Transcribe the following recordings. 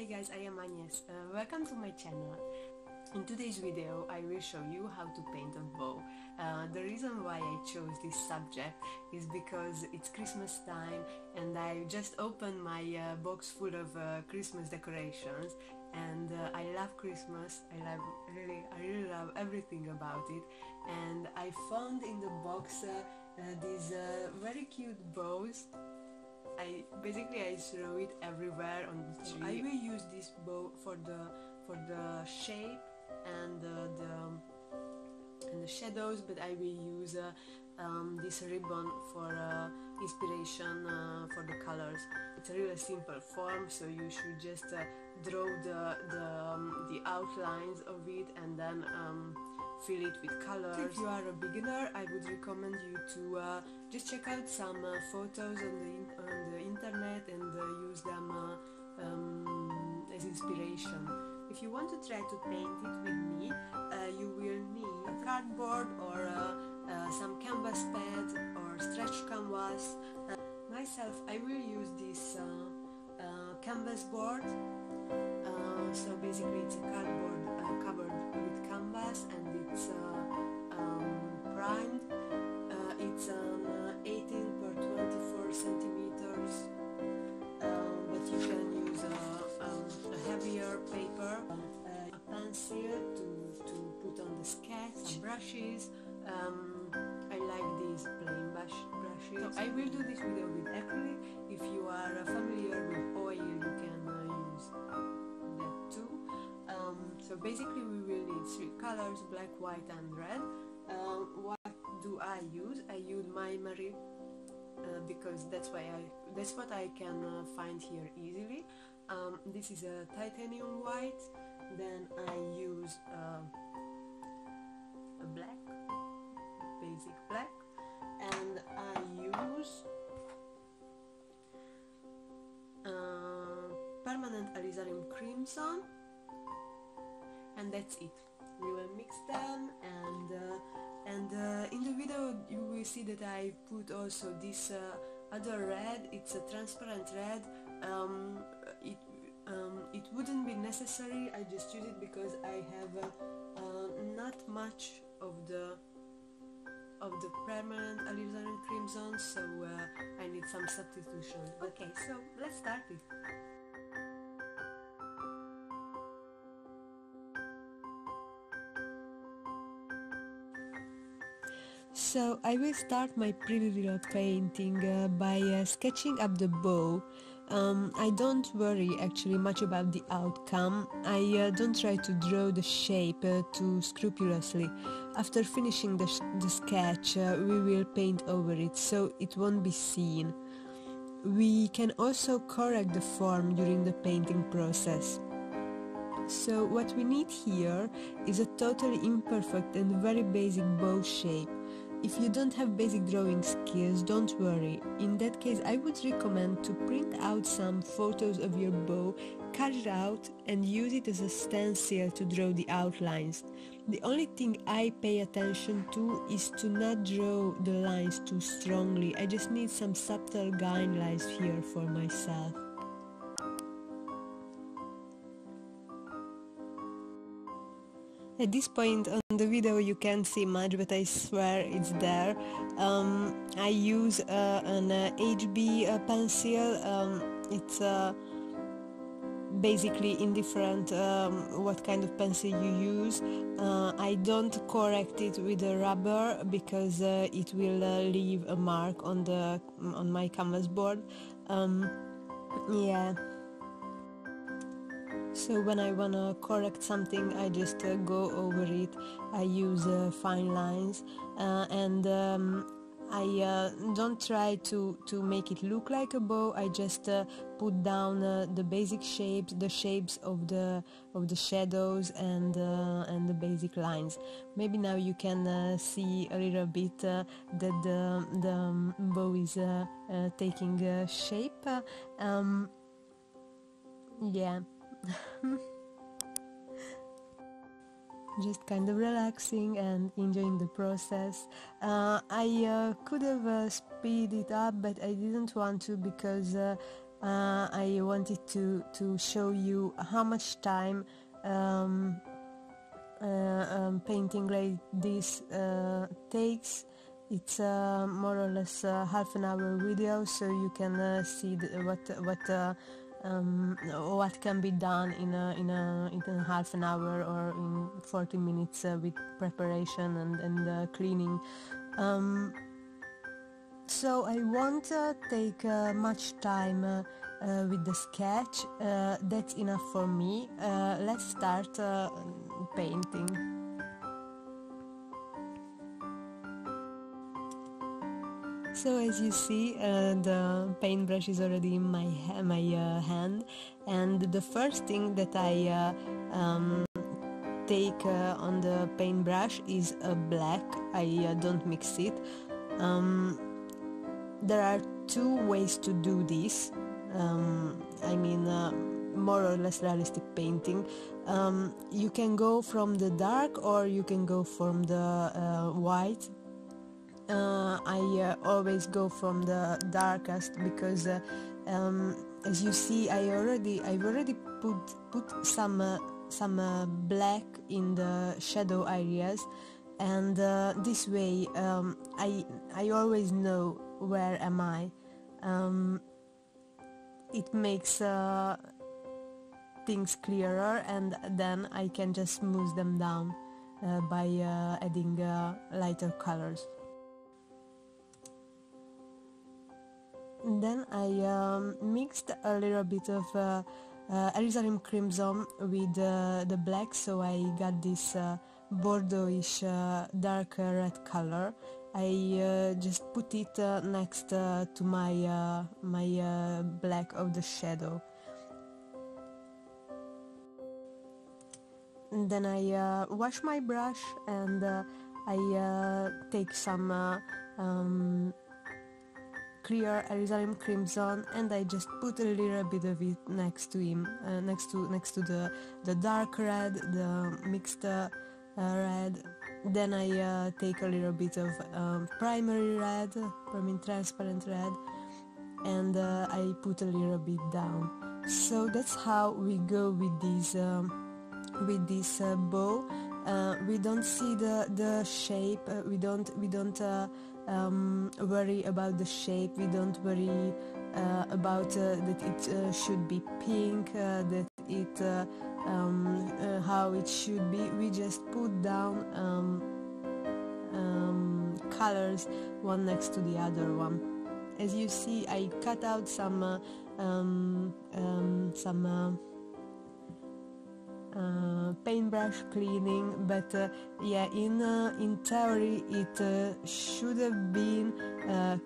Hi guys, I am Agnes. Welcome to my channel. In today's video I will show you how to paint a bow. The reason why I chose this subject is because it's Christmas time and I just opened my box full of Christmas decorations, and I love Christmas. I really love everything about it, and I found in the box these very cute bows. I throw it everywhere on the tree. I will use this bow for the shape and the shadows, but I will use this ribbon for inspiration for the colors. It's a really simple form, so you should just draw the outlines of it and then fill it with colors. If you are a beginner, I would recommend you to just check out some photos on the internet and use them as inspiration. If you want to try to paint it with me, you will need a cardboard or some canvas pads or stretch canvas. Myself, I will use this canvas board. So basically it's a cardboard covered with canvas, and it's primed. It's 18 by 24 centimeters, but you can use a heavier paper, a pencil to put on the sketch, some brushes. I like these plain brushes. So I will do this video with acrylic. If you are familiar with oil, you can use that too. So basically we will need three colors: black, white and red. What do I use? I use Mimari because that's what I can find here easily. This is a titanium white. Then I use a black, basic black, and I use permanent Alizarin Crimson, and that's it. We will mix them, and in the video you will see that I put also this other red. It's a transparent red. It wouldn't be necessary. I just use it because I have not much of the permanent Alizarin Crimson, so I need some substitution. Okay, so let's start it. So I will start my pretty little painting by sketching up the bow. I don't worry actually much about the outcome. I don't try to draw the shape too scrupulously. After finishing the sketch, we will paint over it, so it won't be seen. We can also correct the form during the painting process. So what we need here is a totally imperfect and very basic bow shape. If you don't have basic drawing skills, don't worry. In that case, I would recommend to print out some photos of your bow, cut it out and use it as a stencil to draw the outlines. The only thing I pay attention to is to not draw the lines too strongly. I just need some subtle guidelines here for myself. At this point on the video you can't see much, but I swear it's there. I use an HB pencil. It's basically indifferent what kind of pencil you use. I don't correct it with a rubber because it will leave a mark on my canvas board. Yeah. So when I wanna correct something, I just go over it. I use fine lines, and I don't try to make it look like a bow. I just put down the basic shapes, the shapes of the shadows, and the basic lines. Maybe now you can see a little bit that the bow is taking shape. Yeah. Just kind of relaxing and enjoying the process. I could have speeded it up, but I didn't want to because I wanted to show you how much time painting like this takes. It's more or less half an hour video, so you can see what can be done in half an hour or in 40 minutes with preparation and cleaning. So I won't take much time with the sketch. That's enough for me. Let's start painting. So as you see, the paintbrush is already in my hand, and the first thing that I take on the paintbrush is a black. I don't mix it. There are two ways to do this, I mean more or less realistic painting. You can go from the dark or you can go from the white. I always go from the darkest because as you see I've already put some black in the shadow areas, and this way I always know where am I. It makes things clearer, and then I can just smooth them down by adding lighter colors. And then I mixed a little bit of Alizarin Crimson with the black, so I got this Bordeaux-ish dark red color. I just put it next to my black of the shadow. And then I wash my brush, and I take some clear Alizarin Crimson, and I just put a little bit of it next to him, next to the dark red, the mixed red. Then I take a little bit of primary red, transparent red, and I put a little bit down. So that's how we go with this bow. We don't see the shape. We don't worry about the shape. We don't worry about that it should be pink. That it. How it should be. We just put down colors one next to the other one. As you see, I cut out some paintbrush cleaning, but yeah, in theory it should have been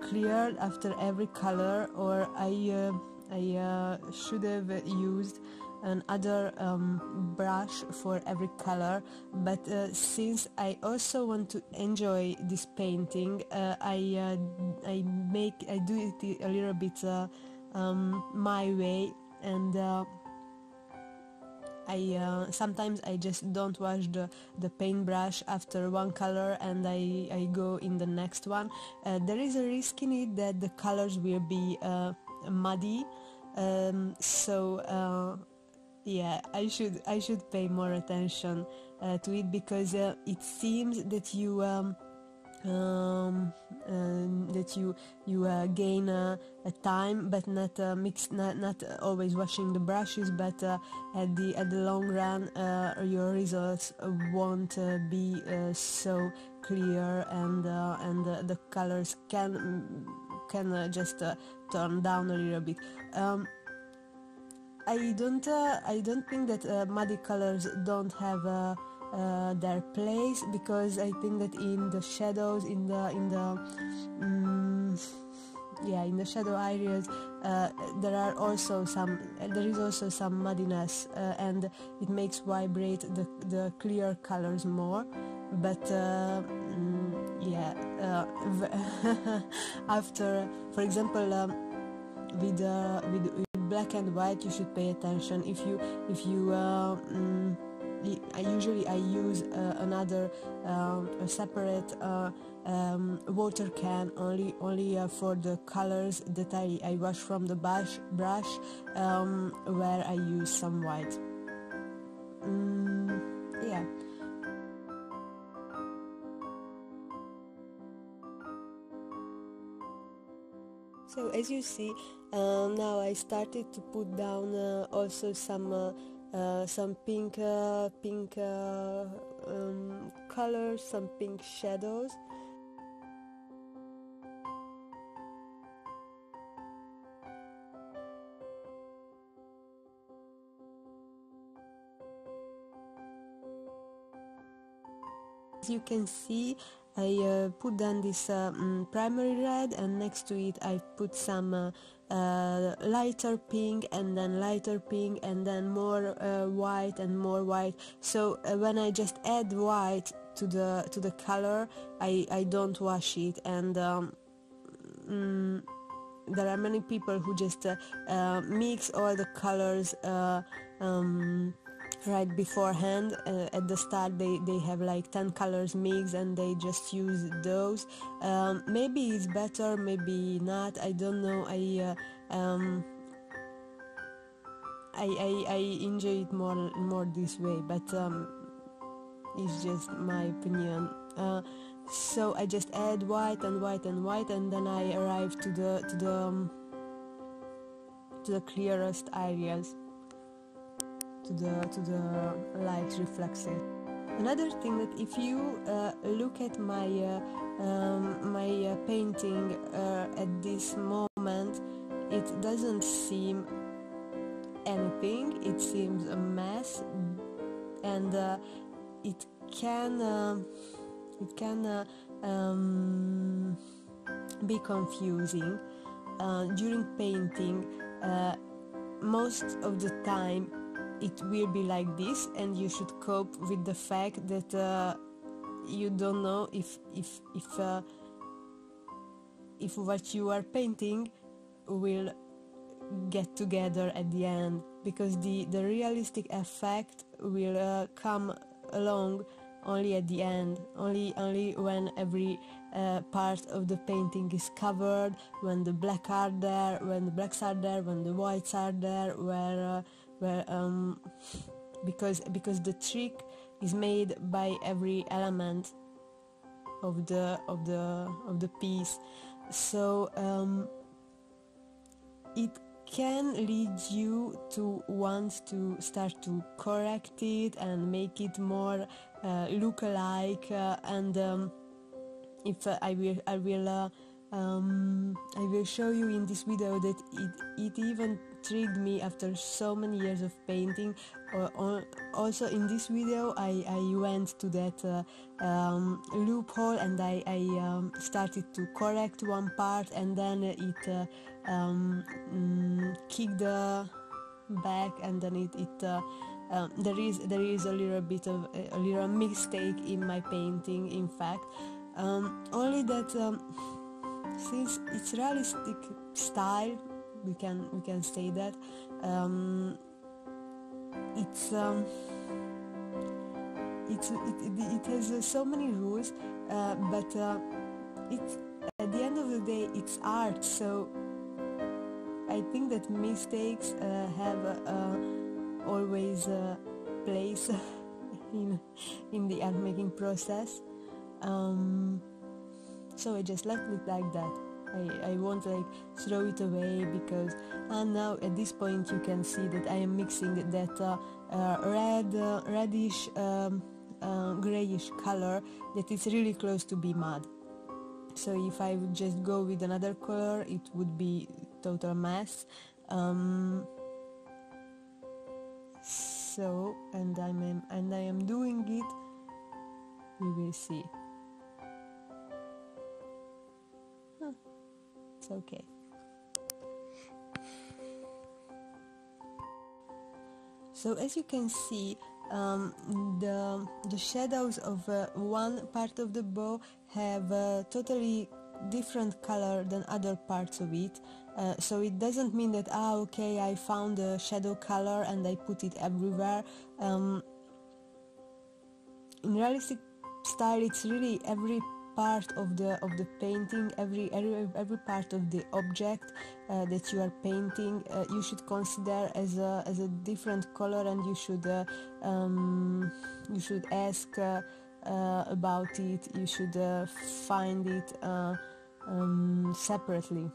cleared after every color, or I should have used another brush for every color, but since I also want to enjoy this painting, I do it a little bit my way, and I sometimes I just don't wash the paintbrush after one color, and I go in the next one. There is a risk in it that the colors will be muddy, so yeah, I should pay more attention to it, because it seems that you gain a time, but not always washing the brushes. But at the long run, your results won't be so clear, and the colors can just turn down a little bit. I don't think that muddy colors don't have their place, because I think that in the shadows, in the shadow areas, there is also some muddiness, and it makes vibrate the clear colors more. But yeah, after, for example, with black and white, you should pay attention. If you I usually use another a separate water can only for the colors that I wash from the brush where I use some white. Yeah. So as you see, now I started to put down also some pink colors, some pink shadows. As you can see, I put down this primary red, and next to it I put some lighter pink, and then lighter pink, and then more white and more white. So when I just add white to the color, I don't wash it, and there are many people who just mix all the colors right beforehand. At the start they have like 10 colors mixed and they just use those. Maybe it's better, maybe not, I don't know. I enjoy it more this way, but it's just my opinion. So I just add white and white and white, and then I arrive to the clearest areas, to the light reflexes. Another thing, that if you look at my my painting at this moment, it doesn't seem anything. It seems a mess, and it can be confusing during painting. Most of the time, it will be like this, and you should cope with the fact that you don't know if what you are painting will get together at the end, because the realistic effect will come along only at the end, only when every part of the painting is covered, when the black are there, when the blacks are there, when the whites are there, because the trick is made by every element of the piece. So it can lead you to want to start to correct it and make it more look alike, and if I will show you in this video that it even tricked me after so many years of painting. Also in this video I went to that loophole, and I started to correct one part, and then it kicked back, and then there is a little bit of a little mistake in my painting, in fact. Only that since it's realistic style, we can say that it has so many rules, but it's, at the end of the day, it's art. So I think that mistakes have always a place in the art making process. So I just left it like that. I won't like throw it away, because now at this point you can see that I am mixing that reddish grayish color that is really close to be mud. So if I would just go with another color, it would be total mess. So and I am doing it. We will see. Okay. So as you can see, the shadows of one part of the bow have a totally different color than other parts of it. So it doesn't mean that okay, I found a shadow color and I put it everywhere. in realistic style, it's really every part of the painting, every part of the object that you are painting, you should consider as a different color, and you should ask about it. You should find it separately.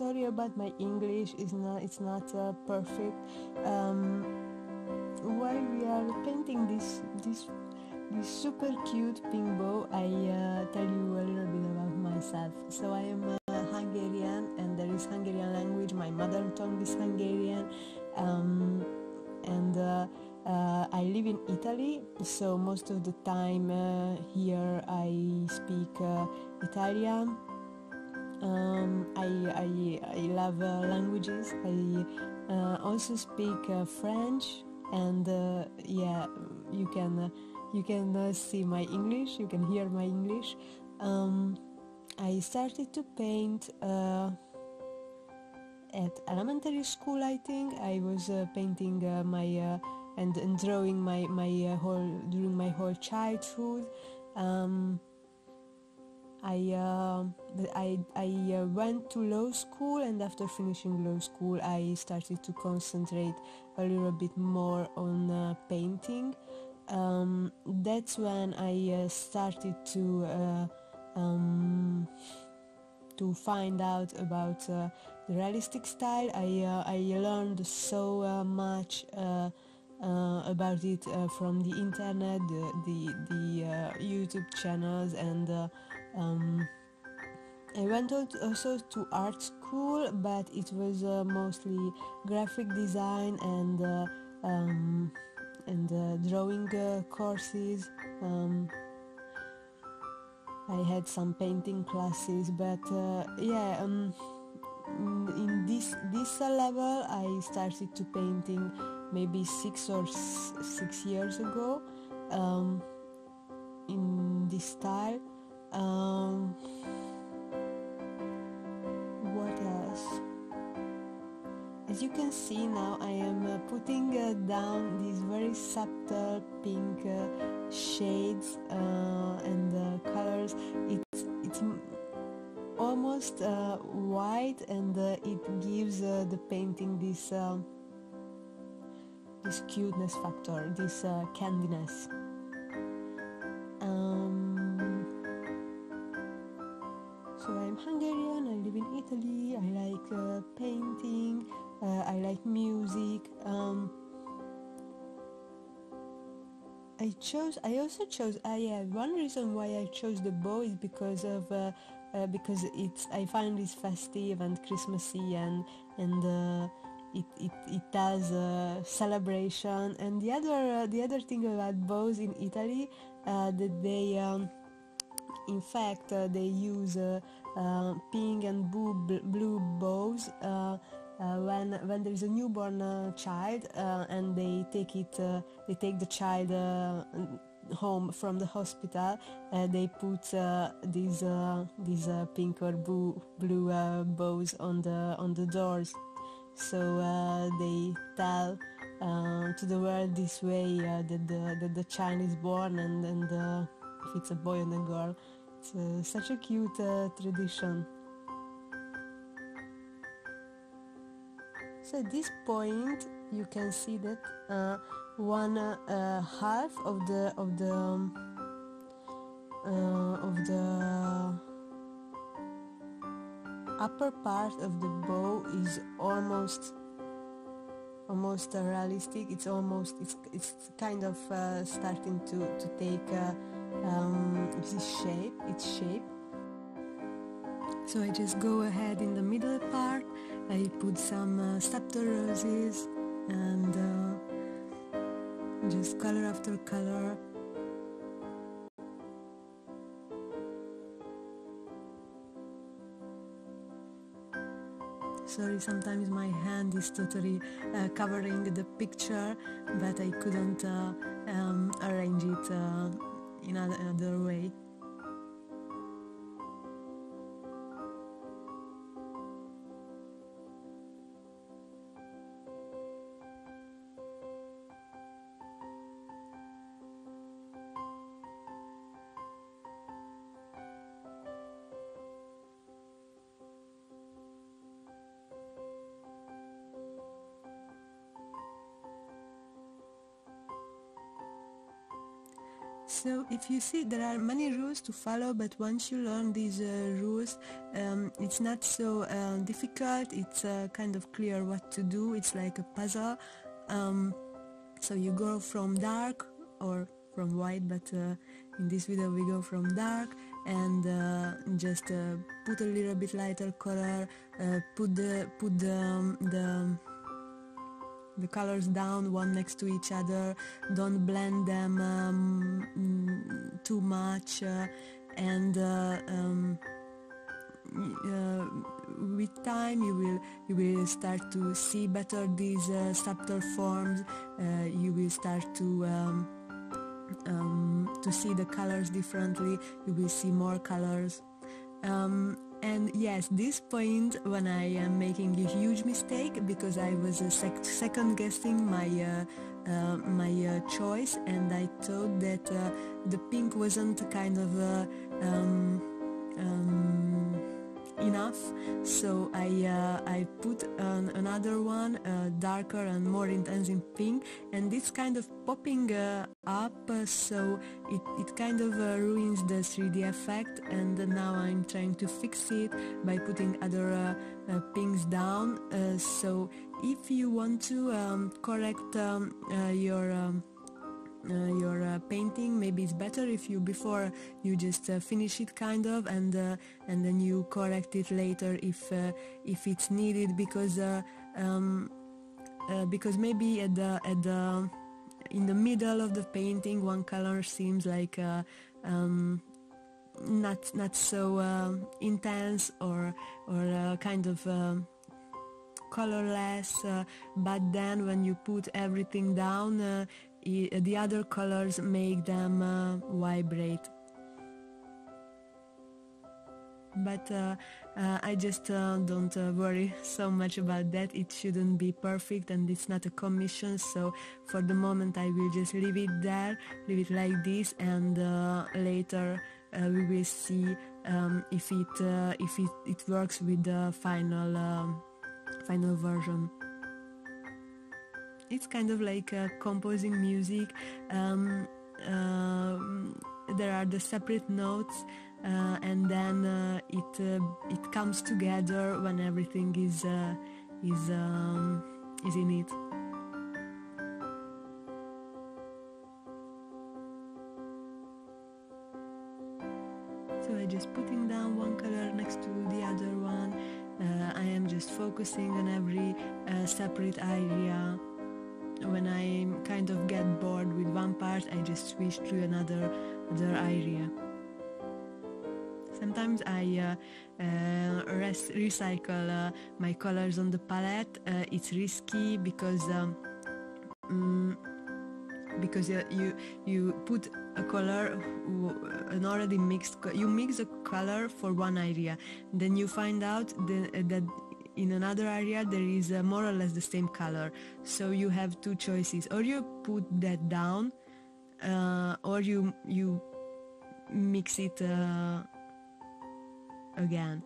Sorry about my English, it's not perfect. While we are painting this super cute pink bow, I tell you a little bit about myself. So I am Hungarian, and there is Hungarian language. My mother tongue is Hungarian, and I live in Italy, so most of the time here I speak Italian. I love languages. I also speak French, and yeah, you can see my English, you can hear my English. I started to paint at elementary school, I think. I was painting and drawing my whole during my whole childhood. I went to law school, and after finishing law school I started to concentrate a little bit more on painting. That's when I started to find out about the realistic style. I learned so much about it from the internet, the YouTube channels, and I went also to art school, but it was mostly graphic design and drawing courses. I had some painting classes, but yeah, in this level I started to painting maybe 6 or 6 years ago, in this style. What else? As you can see now, I am putting down these very subtle pink shades and colors. It's almost white, and it gives the painting this cuteness factor, this candiness. So I'm Hungarian, I live in Italy, I like painting, I like music. One reason why I chose the bow is because I find it festive and Christmassy, and it does celebration. And the other thing about bows in Italy, that they in fact they use pink and blue bows when there is a newborn child, and they take the child home from the hospital. They put these pink or blue bows on the doors. So they tell to the world this way that the child is born, and if it's a boy and a girl. It's such a cute tradition. So at this point you can see that one half of the upper part of the bow is almost realistic. It's kind of starting to take its shape. So I just go ahead in the middle part. I put some subtle roses, and just color after color. Sorry, sometimes my hand is totally covering the picture, but I couldn't arrange it in another way. So if you see, there are many rules to follow, but once you learn these rules, it's not so difficult. It's kind of clear what to do. It's like a puzzle. So you go from dark or from white, but in this video we go from dark and just put a little bit lighter color, put the colors down one next to each other, don't blend them too much, and with time you will start to see better these subtle forms. You will start to see the colors differently. You will see more colors. And yes, this point when I am making a huge mistake, because I was second guessing my my choice, and I thought that the pink wasn't kind of enough, so I put another one, darker and more intense in pink, and it's kind of popping up, so it kind of ruins the 3D effect, and now I'm trying to fix it by putting other pinks down. So if you want to correct your painting, maybe it's better if you before you just finish it kind of, and then you correct it later if it's needed, because maybe in the middle of the painting one color seems like not so intense or kind of colorless, but then when you put everything down, the other colors make them vibrate. But I just don't worry so much about that. It shouldn't be perfect, and it's not a commission, so for the moment I will just leave it there, leave it like this, and later we will see if it works with the final version. It's kind of like composing music. There are the separate notes, and then it comes together when everything is in it. So I'm just putting down one color next to the other one. I am just focusing on every separate area. When I kind of get bored with one part, I just switch to another area. Sometimes I recycle my colors on the palette. It's risky because you put a color, an already mixed. You mix a color for one area, then you find out that in another area there is more or less the same color, so you have two choices: or you put that down, or you mix it again.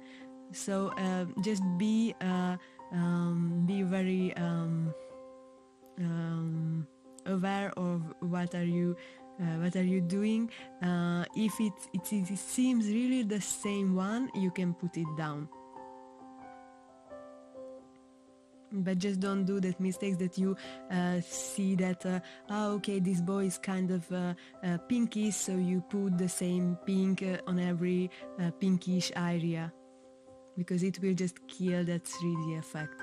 So just be very aware of what are you doing. If it seems really the same one, you can put it down. But just don't do that mistakes that you see that, okay, this boy is kind of pinkish, so you put the same pink on every pinkish area, because it will just kill that 3D effect.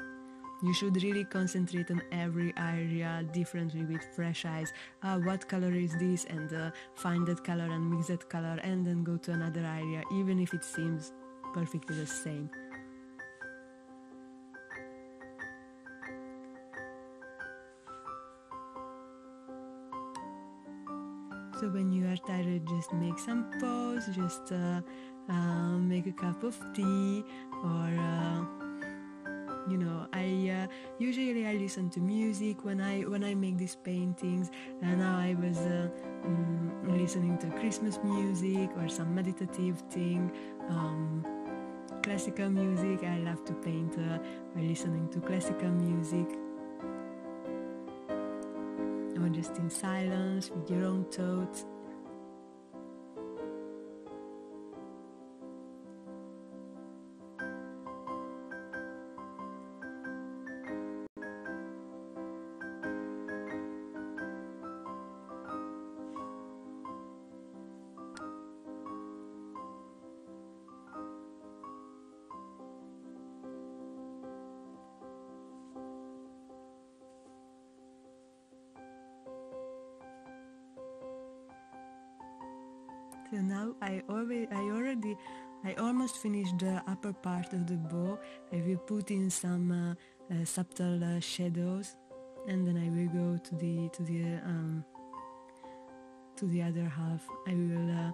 You should really concentrate on every area differently with fresh eyes. What color is this? And find that color and mix that color, and then go to another area, even if it seems perfectly the same. So when you are tired, just make some pause, just make a cup of tea, or you know, I usually listen to music when I make these paintings, and now I was listening to Christmas music or some meditative thing, classical music. I love to paint by listening to classical music. Or just in silence with your own thoughts. until now I almost finished the upper part of the bow. I will put in some subtle shadows, and then I will go to the other half. I will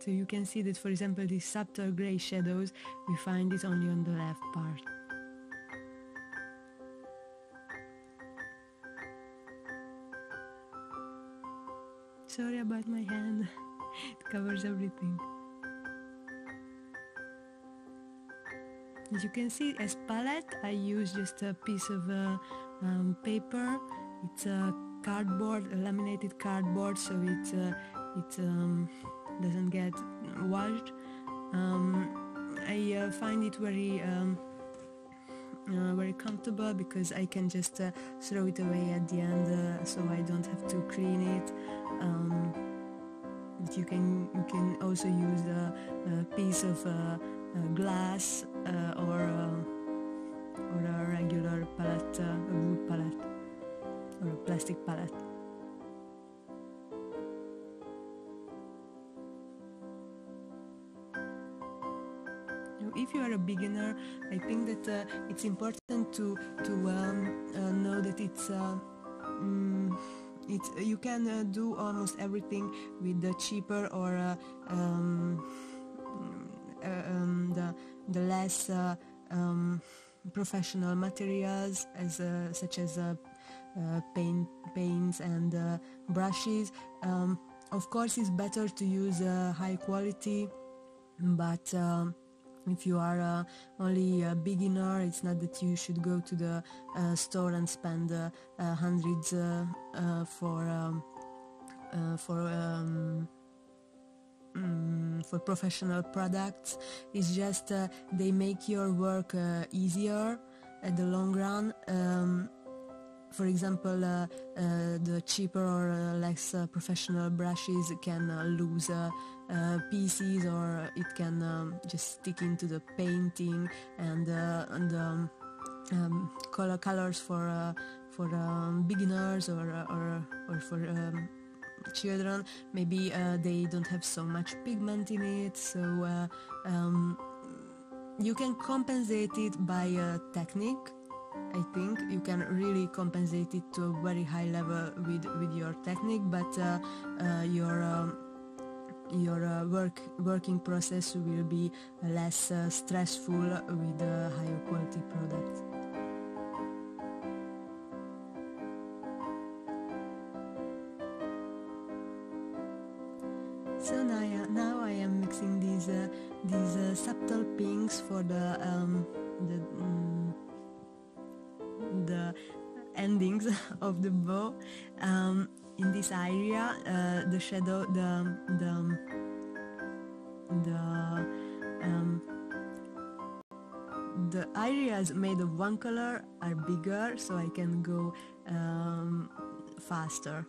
so you can see that, for example, these subtle grey shadows, we find it only on the left part. Sorry about my hand, it covers everything. As you can see, as palette, I use just a piece of paper. It's a cardboard, a laminated cardboard, so it doesn't get washed. I find it very very comfortable because I can just throw it away at the end, so I don't have to clean it. But you can also use a piece of glass or a regular palette, a wood palette or a plastic palette. If you are a beginner, I think that it's important to know that you can do almost everything with the cheaper or the less professional materials, as such as paints and brushes. Of course, it's better to use high quality, but if you are only a beginner, it's not that you should go to the store and spend hundreds for professional products. It's just they make your work easier at the long run. For example, the cheaper or less professional brushes can lose pieces, or it can just stick into the painting, and colors for beginners or for children. Maybe they don't have so much pigment in it, so you can compensate it by technique. I think you can really compensate it to a very high level with your technique, but your working process will be less stressful with higher quality products. So now I am mixing these subtle pinks for the endings of the bow. In this area, the shadow, the areas made of one color are bigger, so I can go faster.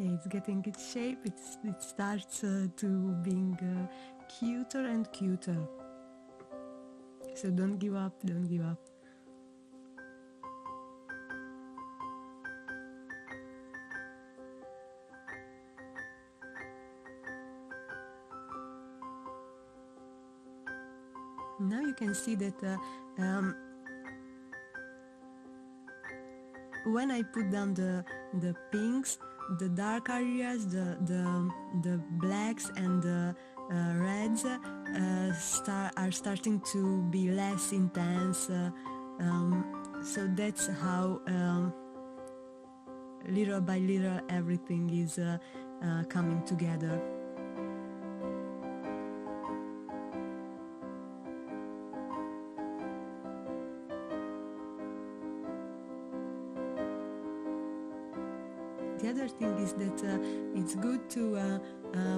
Yeah, it's getting its shape. It starts to being cuter and cuter. So don't give up, don't give up. Now you can see that when I put down the pinks, the dark areas, the blacks and the reds are starting to be less intense, so that's how little by little everything coming together. The other thing is that it's good to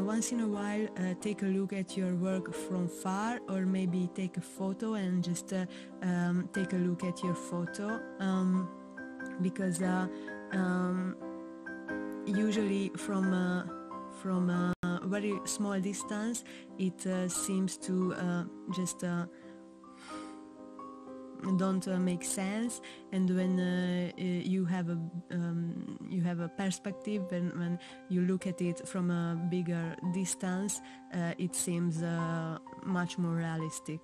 once in a while take a look at your work from far, or maybe take a photo and just take a look at your photo, because usually from a very small distance it seems to just don't make sense, and when you have a perspective, when you look at it from a bigger distance, it seems much more realistic.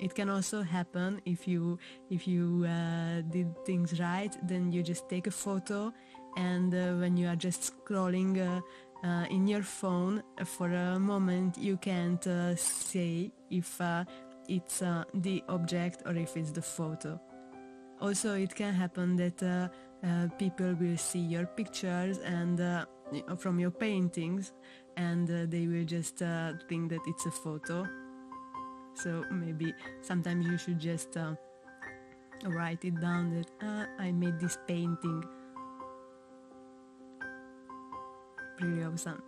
It can also happen if you did things right, then you just take a photo, and when you are just scrolling in your phone for a moment, you can't say if it's the object or if it's the photo. Also, it can happen that people will see your pictures and from your paintings, and they will just think that it's a photo. So maybe sometimes you should just write it down that I made this painting. Pretty awesome.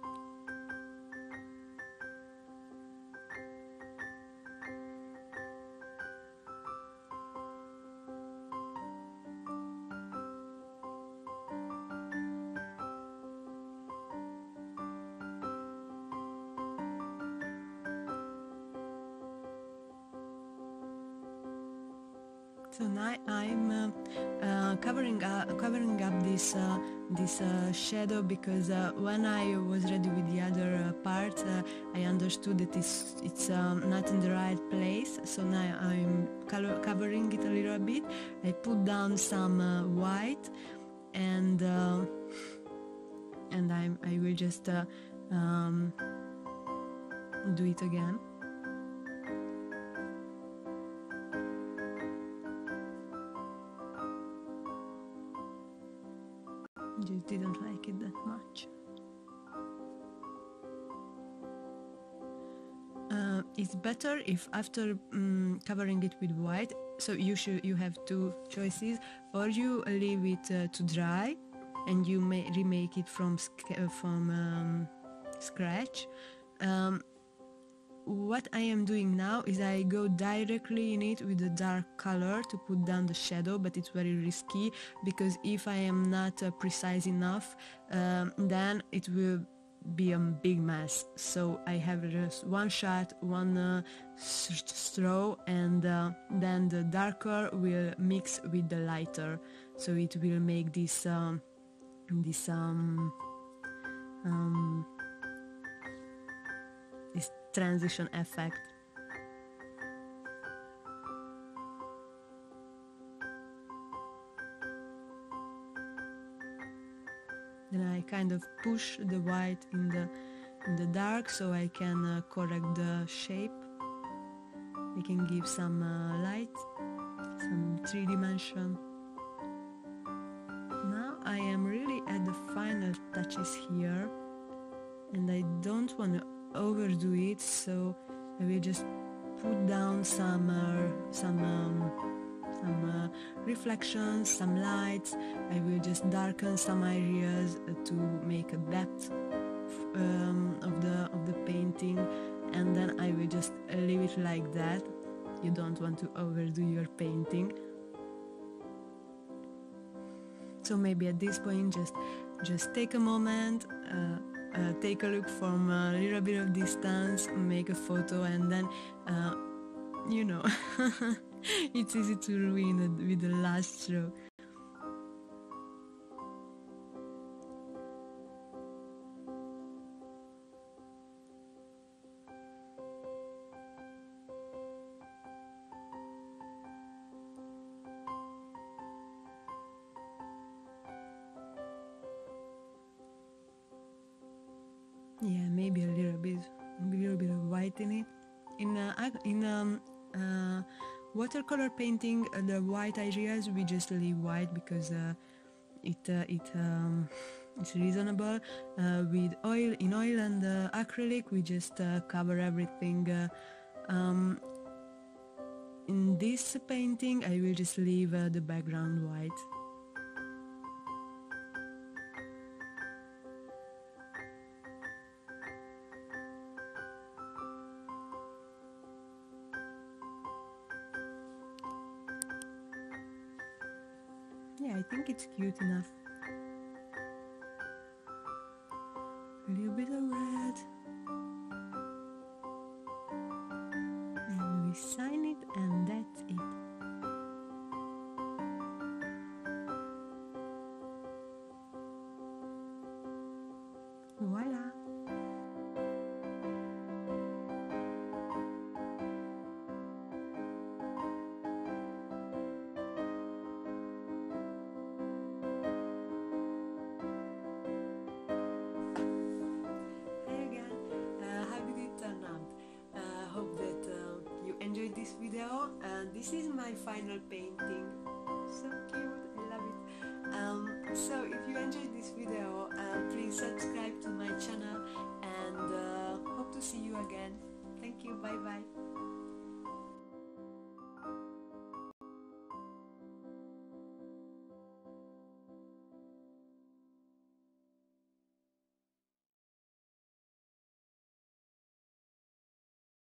So now I'm covering up this shadow, because when I was ready with the other part, I understood that it's not in the right place. So now I'm covering it a little bit. I put down some white, and I will just do it again. Just didn't like it that much. It's better if after covering it with white, so you have two choices, or you leave it to dry and you may remake it from scratch. What I am doing now is I go directly in it with a dark color to put down the shadow, but it's very risky, because if I am not precise enough, then it will be a big mess. So I have just one shot, one stroke, and then the darker will mix with the lighter, so it will make this this transition effect. Then I kind of push the white in the dark, so I can correct the shape. I can give some light, some 3D dimension. Now I am really at the final touches here, and I don't want to overdo it, so I will just put down some reflections, some lights. I will just darken some areas to make a depth of the painting, and then I will just leave it like that. You don't want to overdo your painting. So maybe at this point just take a moment, take a look from a little bit of distance, make a photo, and then you know, it's easy to ruin it with the last stroke. Yeah, maybe a little bit of white in it. In watercolor painting, the white areas we just leave white, because it it's reasonable. With oil, in oil and acrylic, we just cover everything. In this painting, I will just leave the background white. Yeah, I think it's cute enough. A little bit of red. And we sign it, and that's it. Voila! This video, and this is my final painting. So cute, I love it. So if you enjoyed this video, please subscribe to my channel, and hope to see you again. Thank you, bye bye.